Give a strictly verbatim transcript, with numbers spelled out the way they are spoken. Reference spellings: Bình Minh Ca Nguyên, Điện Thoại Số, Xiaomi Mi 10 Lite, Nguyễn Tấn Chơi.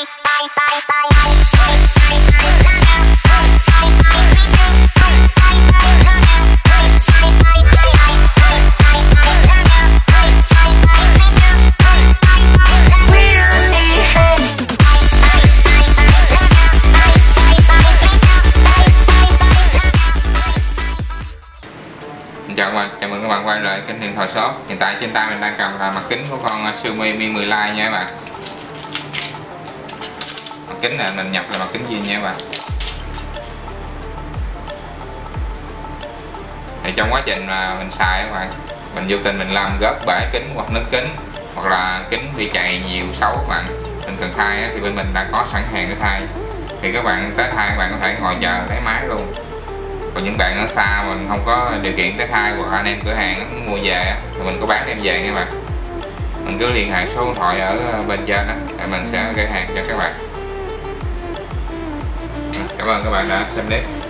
Chào các bạn, chào mừng các bạn quay lại kênh Điện Thoại Số. Hiện tại trên tay mình đang cầm là mặt kính của con Xiaomi Mi mười Lite nha các bạn. Mặt kính này mình nhập là mặt kính zin nha các bạn. Thì trong quá trình mà mình xài các bạn, mình vô tình mình làm gớt bể kính hoặc nứt kính hoặc là kính bị chạy nhiều xấu các bạn, mình cần thay thì bên mình đã có sẵn hàng để thay. Thì các bạn tới thay các bạn có thể ngồi chờ lấy máy luôn. Còn những bạn ở xa mình không có điều kiện tới thay hoặc anh em cửa hàng mua về thì mình có bán đem về nha các bạn. Mình cứ liên hệ số điện thoại ở bên trên đó để mình sẽ gửi hàng cho các bạn. Cảm ơn các bạn đã xem clip.